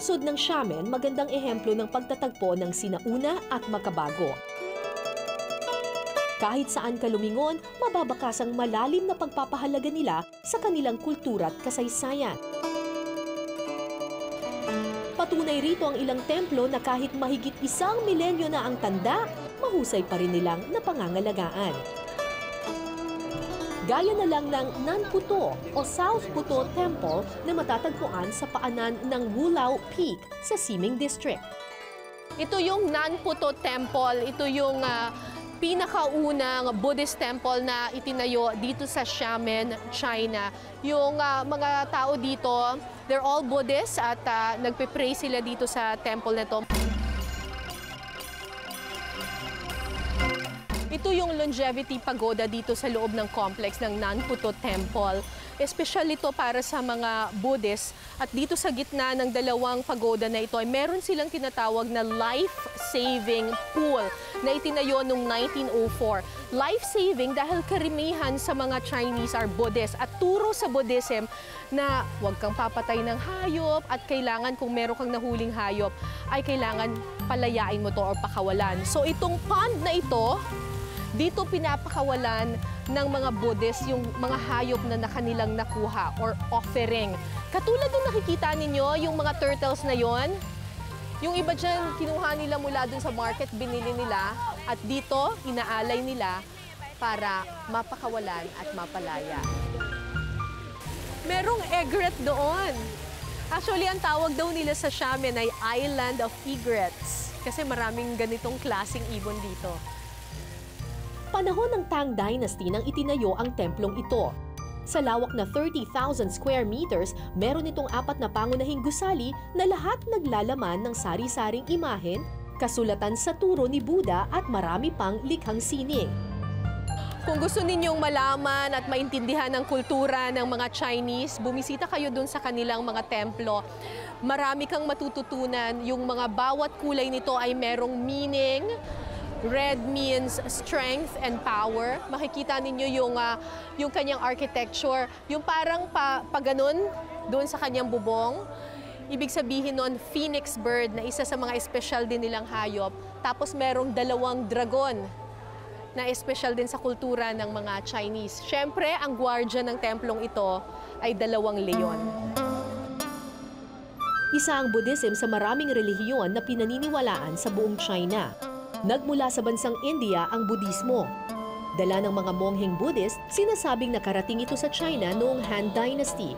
lungsod ng Xiamen, magandang ehemplo ng pagtatagpo ng sinauna at makabago. Kahit saan ka lumingon, mababakas ang malalim na pagpapahalaga nila sa kanilang kultura at kasaysayan. Patunay rito ang ilang templo na kahit mahigit isang milenyo na ang tanda, mahusay pa rin nilang napangangalagaan. Gaya na lang ng Nanputuo o South Putuo Temple na matatagpuan sa paanan ng Wulao Peak sa Siming District. Ito yung Nanputuo Temple, ito yung pinakaunang Buddhist temple na itinayo dito sa Xiamen, China. Yung mga tao dito, they're all Buddhists at nagpe-pray sila dito sa temple na to. Ito yung longevity pagoda dito sa loob ng complex ng Nanputuo Temple. Espesyal ito para sa mga Buddhists. At dito sa gitna ng dalawang pagoda na ito, ay meron silang tinatawag na life-saving pool na itinayo noong 1904. Life-saving dahil karamihan sa mga Chinese are Buddhists. At turo sa Buddhism na huwag kang papatay ng hayop at kailangan kung meron kang nahuling hayop ay kailangan palayain mo to o pakawalan. So itong pond na ito, dito pinapakawalan ng mga Buddhists yung mga hayop na kanilang nakuha or offering. Katulad ng nakikita ninyo, yung mga turtles na yon, yung iba dyan, kinuha nila mula dun sa market, binili nila, at dito, inaalay nila para mapakawalan at mapalaya. Merong egret doon. Actually, ang tawag daw nila sa Xiamen ay Island of Egrets kasi maraming ganitong klaseng ibon dito. Panahon ng Tang Dynasty nang itinayo ang templong ito. Sa lawak na 30,000 square meters, meron itong apat na pangunahing gusali na lahat naglalaman ng sari-saring imahen, kasulatan sa turo ni Buddha at marami pang likhang sining. Kung gusto ninyong malaman at maintindihan ang kultura ng mga Chinese, bumisita kayo dun sa kanilang mga templo. Marami kang matututunan. Yung mga bawat kulay nito ay merong meaning. Red means strength and power. Makikita ninyo yung kanyang architecture. Yung parang paganon doon sa kanyang bubong. Ibig sabihin nun, phoenix bird na isa sa mga espesyal din nilang hayop. Tapos merong dalawang dragon na espesyal din sa kultura ng mga Chinese. Siyempre, ang guardian ng templong ito ay dalawang leon. Isa ang Buddhism sa maraming relihiyon na pinaniniwalaan sa buong China. Nagmula sa bansang India ang Budismo. Dala ng mga mongheng Buddhist, sinasabing nakarating ito sa China noong Han Dynasty.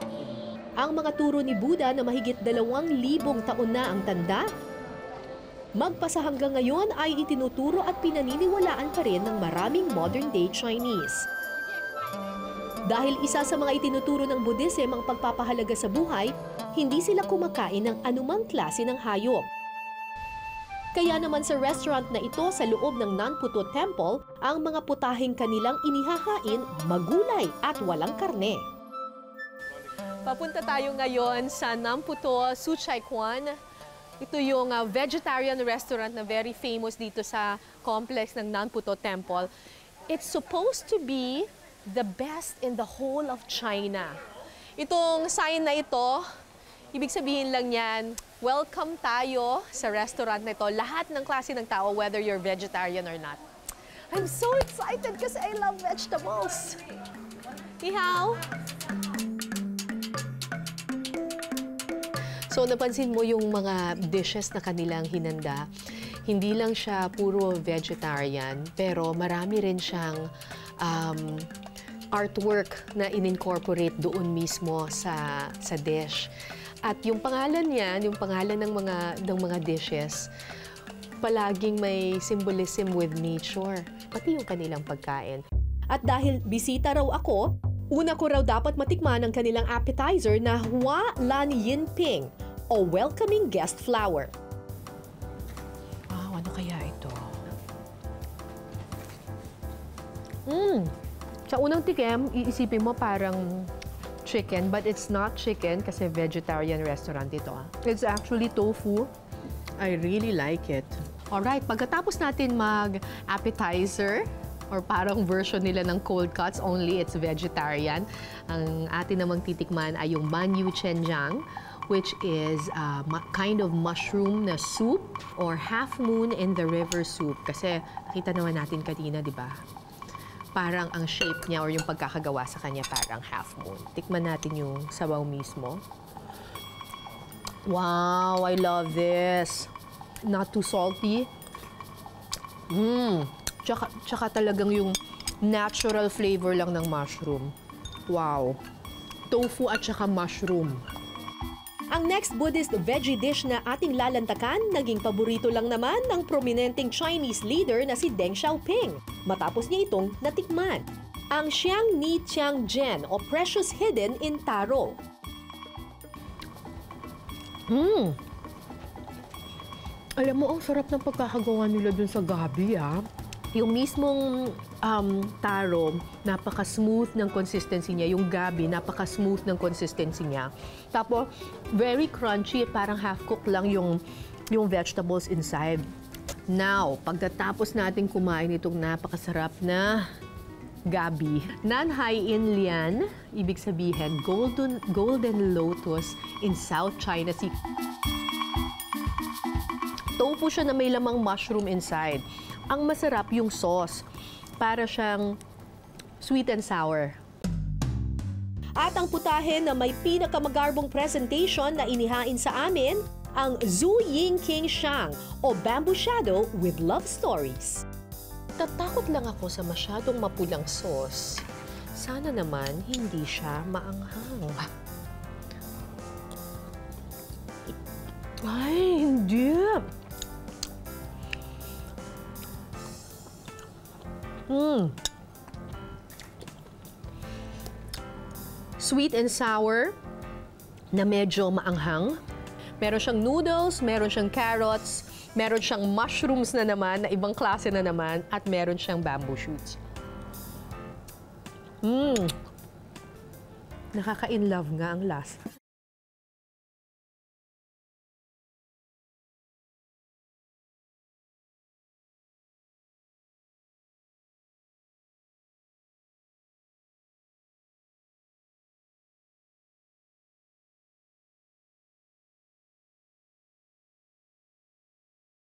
Ang mga turo ni Buddha na mahigit 2,000 taon na ang tanda, magpasa hanggang ngayon ay itinuturo at pinaniniwalaan pa rin ng maraming modern-day Chinese. Dahil isa sa mga itinuturo ng Buddhism ang pagpapahalaga sa buhay, hindi sila kumakain ng anumang klase ng hayop. Kaya naman sa restaurant na ito sa loob ng Nanputuo Temple, ang mga putaheng kanilang inihahain magulay at walang karne. Papunta tayo ngayon sa Nanputuo Su Chai Kwan. Ito yung vegetarian restaurant na very famous dito sa complex ng Nanputuo Temple. It's supposed to be the best in the whole of China. Itong sign na ito, ibig sabihin lang yan, welcome tayo sa restaurant na ito. Lahat ng klase ng tao, whether you're vegetarian or not. I'm so excited kasi I love vegetables. Ni hao. So napansin mo yung mga dishes na kanilang hinanda. Hindi lang siya puro vegetarian, pero marami rin siyang artwork na inincorporate doon mismo sa dish. At yung pangalan niyan, yung pangalan ng mga dishes, palaging may symbolism with nature, pati yung kanilang pagkain. At dahil bisita raw ako, una ko raw dapat matikman ang kanilang appetizer na Hua Lan Yin Ping o Welcoming Guest Flower. Wow, ano kaya ito? Sa unang tikim, iisipin mo parang chicken, but it's not chicken kasi vegetarian restaurant ito. It's actually tofu. I really like it. Alright, pagkatapos natin mag-appetizer or parang version nila ng cold cuts, only it's vegetarian. Ang atin namang titikman ay yung man yu chenjang, which is kind of mushroom na soup or half moon in the river soup. Kasi nakita naman natin kanina, di ba? Parang ang shape niya or yung pagkakagawa sa kanya parang half moon. Tikman natin yung sabaw mismo. Wow, I love this. Not too salty. Tsaka talagang yung natural flavor lang ng mushroom. Wow. Tofu at saka mushroom. Ang next Buddhist veggie dish na ating lalantakan, naging paborito lang naman ng prominenteng Chinese leader na si Deng Xiaoping, matapos niya itong natikman. Ang Xiang Ni Xiang Gen o Precious Hidden in Taro. Alam mo, ang sarap ng pagkakagawa nila dun sa gabi, ah. Yung mismong taro, napaka-smooth ng consistency niya. Yung gabi, napaka-smooth ng consistency niya. Tapos, very crunchy at parang half-cooked lang yung vegetables inside. Now, pagkatapos natin kumain itong napakasarap na gabi, Nanhai in liyan, ibig sabihin, Golden Lotus in South China Sea. Tofu siya na may lamang mushroom inside. Ang masarap yung sauce. Para siyang sweet and sour. At ang putahe na may pinakamagarbong presentation na inihain sa amin, ang Zhu Ying Qing Xiang o Bamboo Shadow with Love Stories. Tatakot lang ako sa masyadong mapulang sauce. Sana naman hindi siya maanghang. Ay, hindi! Sweet and sour na medyo maanghang. Meron siyang noodles, meron siyang carrots, meron siyang mushrooms na naman, na ibang klase na naman, at meron siyang bamboo shoots. Nakaka-in love nga ang lasa.